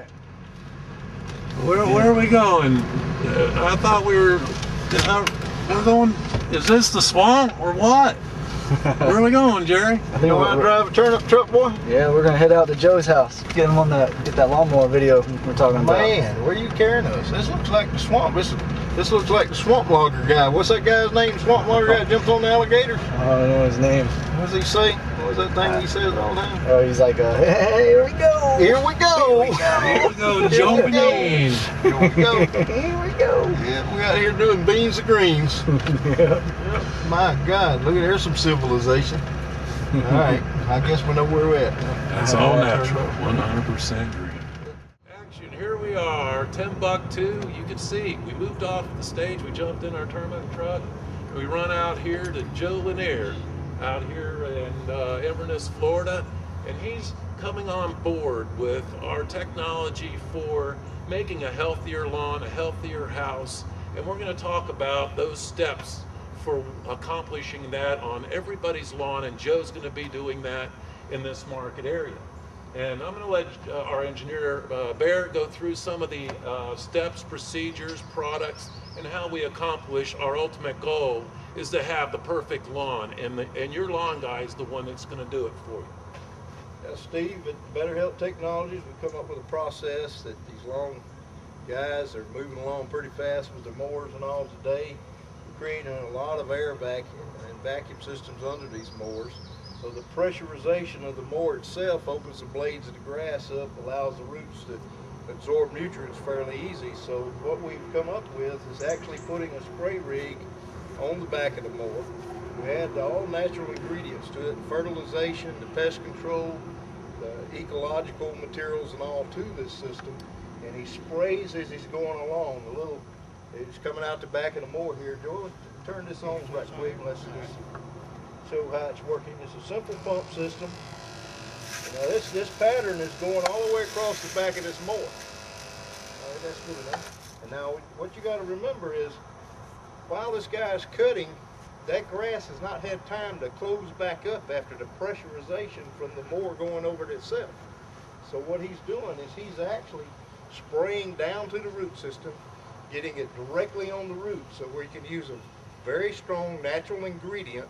right. Where are we going? I thought we were. We're going. Is this the swamp or what? Where are we going, Jerry? I think you want to drive a turnip truck, boy? Yeah, we're gonna head out to Joe's house. Get him on the that lawnmower video we're talking about. Man, where are you carrying us? This looks like the swamp. This looks like the swamp logger guy. What's that guy's name? Swamp logger guy jumped on the alligator. I don't know his name. What does he say? What was that thing he says all the time? Oh, he's like, hey, here we go. Here we go. Here we go. Jumping in. Here we go. Here we go. Yeah, we out here doing beans and greens. Yeah. My God, look at there's some civilization. All right, I guess we know where we're at. That's all natural, 100% green. Action, here we are, 10Buck2. You can see, we moved off the stage, we jumped in our turnip truck, we run out here to Joe Lanier, out here in Inverness, Florida, and he's coming on board with our technology for making a healthier lawn, a healthier house, and we're going to talk about those steps for accomplishing that on everybody's lawn, and Joe's going to be doing that in this market area. And I'm going to let our engineer Bear go through some of the steps, procedures, products, and how we accomplish our ultimate goal is to have the perfect lawn, and your lawn guy is the one that's going to do it for you. Now, Steve, at Better Health Technologies, we come up with a process that these lawn guys are moving along pretty fast with their mowers and all today. Creating a lot of air vacuum and vacuum systems under these mowers. So the pressurization of the mower itself opens the blades of the grass up, allows the roots to absorb nutrients fairly easy. So what we've come up with is actually putting a spray rig on the back of the mower. We add all natural ingredients to it, fertilization, the pest control, the ecological materials and all to this system. And he sprays as he's going along. The little It's coming out the back of the mower here. Joe, turn this on right quick. Let's just show how it's working. It's a simple pump system. Now this pattern is going all the way across the back of this mower. All right, that's good enough. And now what you got to remember is, while this guy is cutting, that grass has not had time to close back up after the pressurization from the mower going over it itself. So what he's doing is he's actually spraying down to the root system, getting it directly on the root, so we can use a very strong natural ingredient.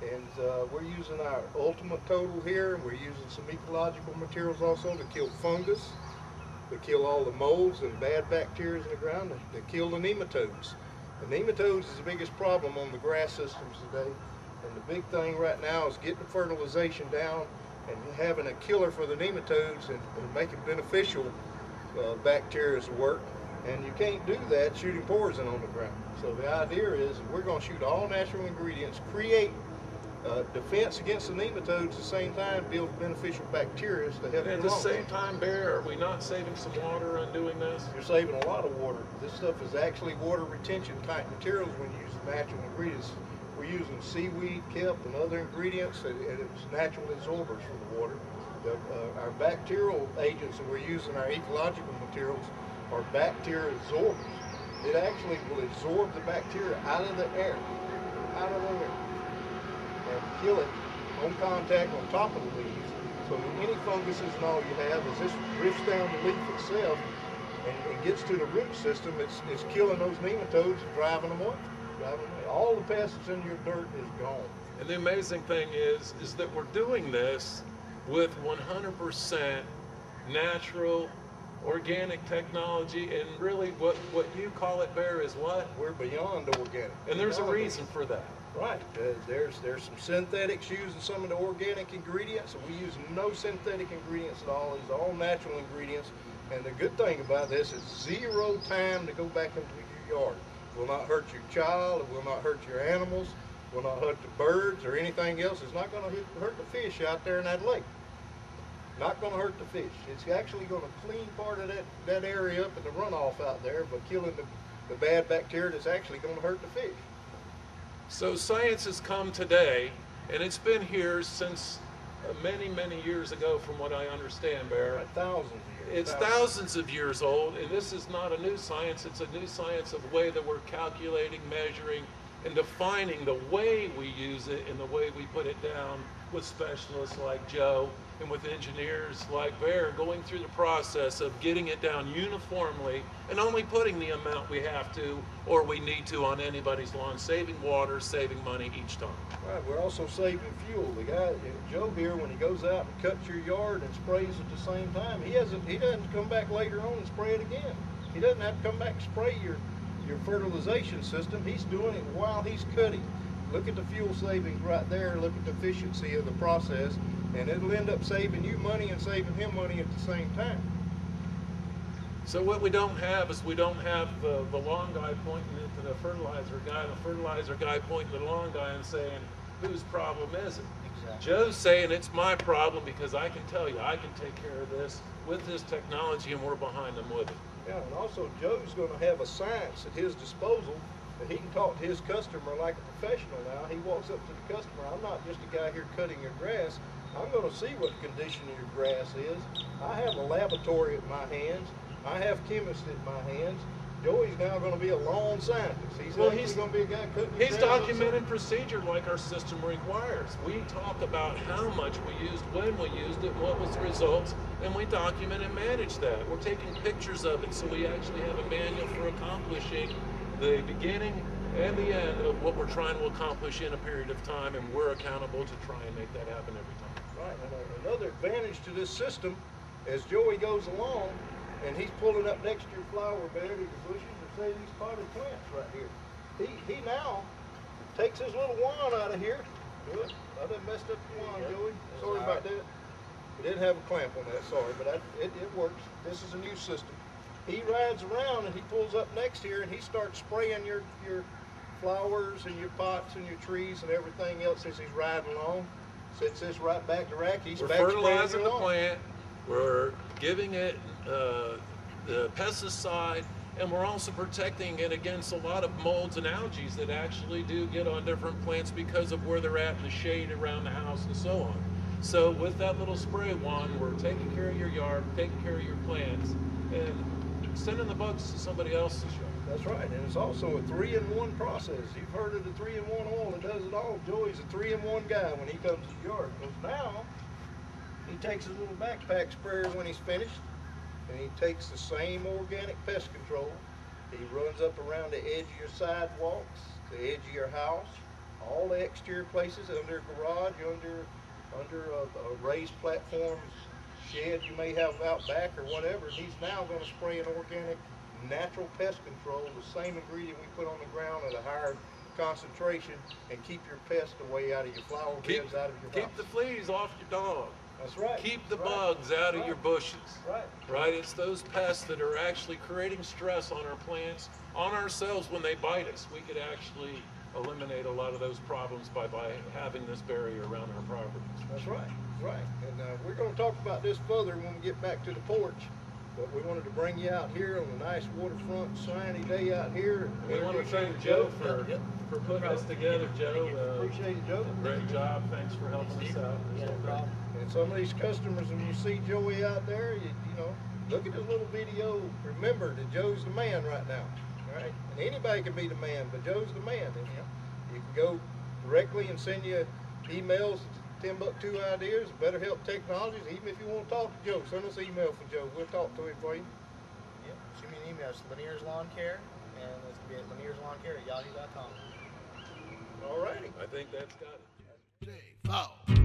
And we're using our Ultimate Total here, and we're using some ecological materials also to kill fungus, to kill all the molds and bad bacteria in the ground, to kill the nematodes. The nematodes is the biggest problem on the grass systems today, and the big thing right now is getting the fertilization down and having a killer for the nematodes and making beneficial bacteria work. And you can't do that shooting poison on the ground. So the idea is we're going to shoot all natural ingredients, create defense against the nematodes, at the same time build beneficial bacteria to help. And at the same time, Bear, are we not saving some water on doing this? You're saving a lot of water. This stuff is actually water retention type materials when you use natural ingredients. We're using seaweed, kelp, and other ingredients, and it's natural absorbers for the water. Our bacterial agents that we're using, our ecological materials, are bacteria absorbers. It actually will absorb the bacteria out of the air, and kill it on contact on top of the leaves. So any funguses and all you have is this drifts down the leaf itself and gets to the root system. It's killing those nematodes and driving them away. All the pests in your dirt is gone. And the amazing thing is that we're doing this with 100% natural organic technology, and really what you call it, Bear, is what? We're beyond organic. And there's a reason for that. Right. There's some synthetics using some of the organic ingredients, and we use no synthetic ingredients at all. It's all natural ingredients. And the good thing about this is zero time to go back into your yard. It will not hurt your child, it will not hurt your animals, it will not hurt the birds or anything else. It's not going to hurt the fish out there in that lake. Not going to hurt the fish. It's actually going to clean part of that area up in the runoff out there, but killing the bad bacteria that's actually going to hurt the fish. So science has come today, and it's been here since many, many years ago, from what I understand, Bear. Right, thousands of years. It's thousands of years old, and this is not a new science. It's a new science of the way that we're calculating, measuring, and defining the way we use it and the way we put it down with specialists like Joe and with engineers like Bear, going through the process of getting it down uniformly and only putting the amount we have to or we need to on anybody's lawn, saving water, saving money each time. Right, we're also saving fuel. The guy, Joe here, when he goes out and cuts your yard and sprays at the same time, he doesn't come back later on and spray it again. He doesn't have to come back and spray your fertilization system. He's doing it while he's cutting. Look at the fuel savings right there. Look at the efficiency of the process, and it'll end up saving you money and saving him money at the same time. So what we don't have is we don't have the lawn guy pointing at the fertilizer guy, the fertilizer guy pointing at the lawn guy and saying, whose problem is it? Exactly. Joe's saying, it's my problem because I can tell you I can take care of this with this technology, and we're behind them with it. Yeah, and also Joe's going to have a science at his disposal that he can talk to his customer like a professional now. He walks up to the customer, I'm not just a guy here cutting your grass. I'm going to see what condition your grass is. I have a laboratory at my hands. I have chemists at my hands. Joey's now going to be a lawn scientist. He's going to be a guy cutting. He's documented procedure like our system requires. We talk about how much we used, when we used it, what was the results, and we document and manage that. We're taking pictures of it, so we actually have a manual for accomplishing the beginning and the end of what we're trying to accomplish in a period of time, and we're accountable to try and make that happen every time. Right, and another advantage to this system, as Joey goes along, and he's pulling up next to your flower bed or your bushes or say these potted plants right here. He now takes his little wand out of here. Good. I done messed up the wand, Joey. Sorry about that. We didn't have a clamp on that, sorry, but it works. This is a new system. He rides around and he pulls up next here and he starts spraying your flowers and your pots and your trees and everything else as he's riding along. Sets this right back to rack. He's back fertilizing the plant. We're giving it the pesticide, and we're also protecting it against a lot of molds and algae that actually do get on different plants because of where they're at in the shade around the house and so on. So with that little spray wand, we're taking care of your yard, taking care of your plants, and sending the bugs to somebody else's yard. That's right, and it's also a 3-in-1 process. You've heard of the 3-in-1 oil that does it all. Joey's a 3-in-1 guy when he comes to the yard. Because now, he takes his little backpack sprayer when he's finished, and he takes the same organic pest control. He runs up around the edge of your sidewalks, the edge of your house, all the exterior places, under a garage, under a raised platform shed you may have out back or whatever. He's now going to spray an organic, natural pest control, the same ingredient we put on the ground at a higher concentration, and keep your pests away out of your flower beds, out of your house. Keep the fleas off your dog. That's right. Keep the bugs out of your bushes. Right. Right. It's those pests that are actually creating stress on our plants, on ourselves when they bite us. We could actually eliminate a lot of those problems by having this barrier around our properties. That's right. Right. And we're going to talk about this further when we get back to the porch. But we wanted to bring you out here on a nice waterfront, shiny day out here. We want to thank Joe for putting us together, Joe. Appreciate it, Joe. Great job. Thanks for helping us out. Yeah, and some of these customers, when you see Joey out there, you know, look at this little video. Remember that Joe's the man right now. All right? And anybody can be the man, but Joe's the man. And you can go directly and send you emails. 10Buck2Ideas, Better Health Technologies. Even if you want to talk to Joe, send us an email for Joe. We'll talk to him for you. Yeah, shoot me an email. It's Lanier's Lawn Care, and it's going to be at lanierslawncare@yahoo.com. All righty. I think that's got it. J4.